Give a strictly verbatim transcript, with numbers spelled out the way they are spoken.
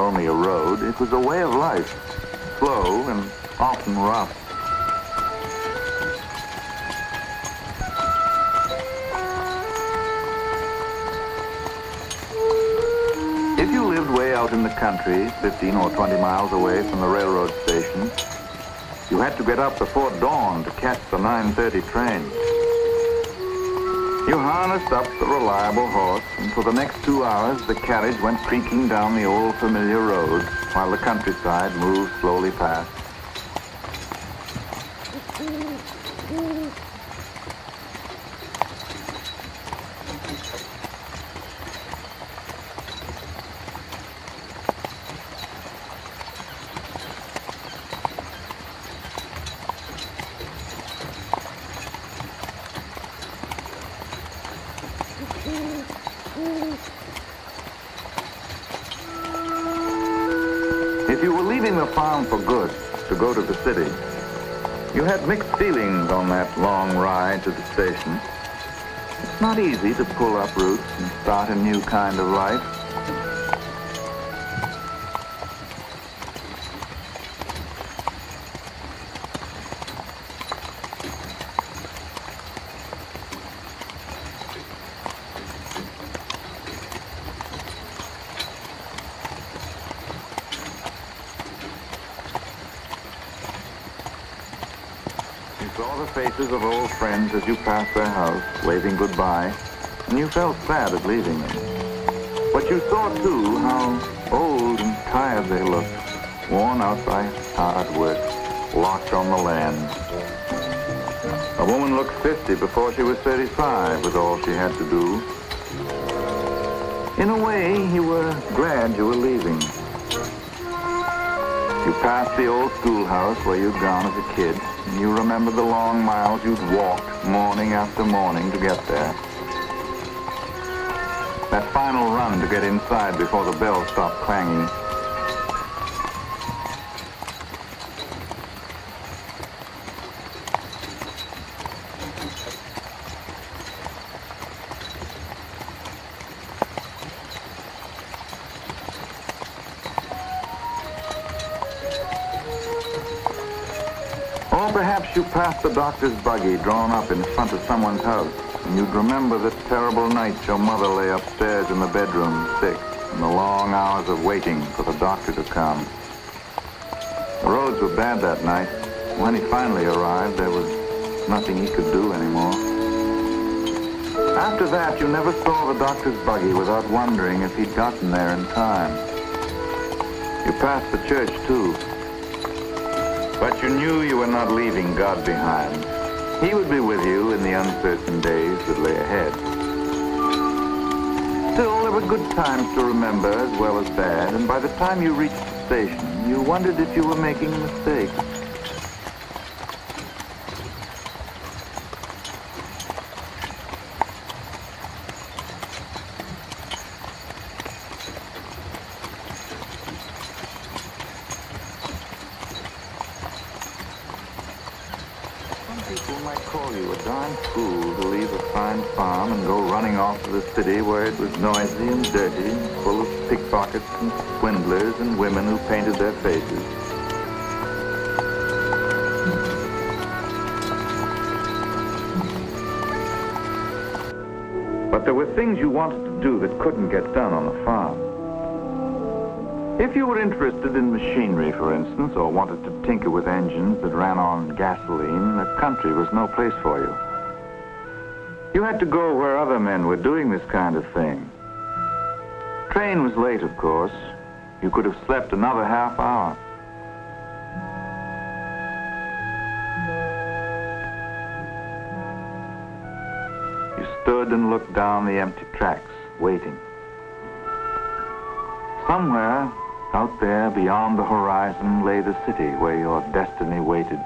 only a road, it was a way of life, slow and often rough. If you lived way out in the country, fifteen or twenty miles away from the railroad station, you had to get up before dawn to catch the nine thirty train. You harnessed up the reliable horse, and for the next two hours, the carriage went creaking down the old familiar road while the countryside moved slowly past. If you were leaving the farm for good to go to the city, you had mixed feelings on that long ride to the station. It's not easy to pull up roots and start a new kind of life. You saw the faces of old friends as you passed their house, waving goodbye, and you felt sad at leaving them. But you saw, too, how old and tired they looked, worn out by hard work, locked on the land. A woman looked fifty before she was thirty-five with all she had to do. In a way, you were glad you were leaving. You passed the old schoolhouse where you'd gone as a kid, and you remembered the long miles you'd walked morning after morning to get there. That final run to get inside before the bell stopped clanging. Or perhaps you passed the doctor's buggy drawn up in front of someone's house, and you'd remember the terrible night your mother lay upstairs in the bedroom, sick, and the long hours of waiting for the doctor to come. The roads were bad that night. When he finally arrived, there was nothing he could do anymore. After that, you never saw the doctor's buggy without wondering if he'd gotten there in time. You passed the church, too. But you knew you were not leaving God behind. He would be with you in the uncertain days that lay ahead. Still, there were good times to remember as well as bad, and by the time you reached the station, you wondered if you were making a mistake. People might call you a darn fool to leave a fine farm and go running off to the city where it was noisy and dirty and full of pickpockets and swindlers and women who painted their faces. But there were things you wanted to do that couldn't get done on the farm. If you were interested in machinery, for instance, or wanted to tinker with engines that ran on gasoline, the country was no place for you. You had to go where other men were doing this kind of thing. Train was late, of course. You could have slept another half hour. You stood and looked down the empty tracks, waiting. Somewhere out there beyond the horizon lay the city where your destiny waited.